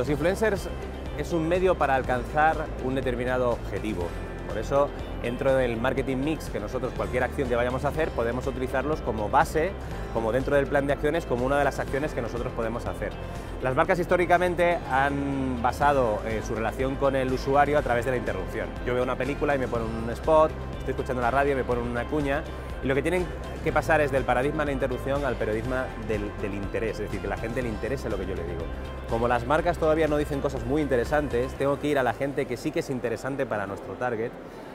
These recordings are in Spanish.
Los influencers es un medio para alcanzar un determinado objetivo. Por eso, dentro del marketing mix, que nosotros cualquier acción que vayamos a hacer, podemos utilizarlos como base, como dentro del plan de acciones, como una de las acciones que nosotros podemos hacer. Las marcas históricamente han basado su relación con el usuario a través de la interrupción. Yo veo una película y me ponen un spot, estoy escuchando la radio y me ponen una cuña. Y lo que tienen que pasar es del paradigma de la interrupción al paradigma del interés, es decir, que la gente le interese lo que yo le digo. Como las marcas todavía no dicen cosas muy interesantes, tengo que ir a la gente que sí que es interesante para nuestro target.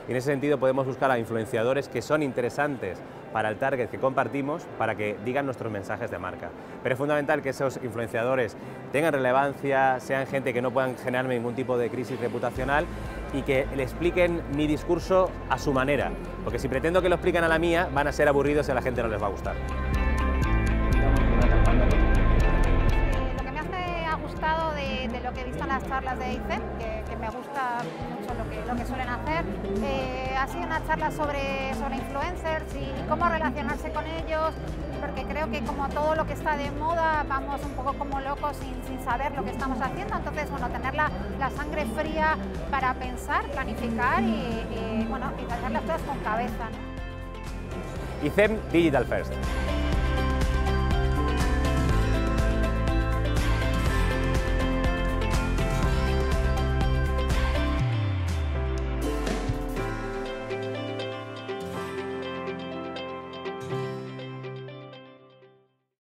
Y en ese sentido podemos buscar a influenciadores que son interesantes para el target que compartimos, para que digan nuestros mensajes de marca. Pero es fundamental que esos influenciadores tengan relevancia, sean gente que no puedan generarme ningún tipo de crisis reputacional y que le expliquen mi discurso a su manera, porque si pretendo que lo expliquen a la mía, van a ser aburridos y a la gente no les va a gustar. Lo que más me ha gustado de lo que he visto en las charlas de Aizen, que me gusta mucho lo que suelen hacer, ha sido una charla sobre influencers y cómo relacionarse con ellos, porque creo que como todo lo que está de moda vamos un poco como locos sin saber lo que estamos haciendo. Entonces, bueno, tener la sangre fría para pensar, planificar y hacer las cosas con cabeza, ¿no? ICEMD Digital First.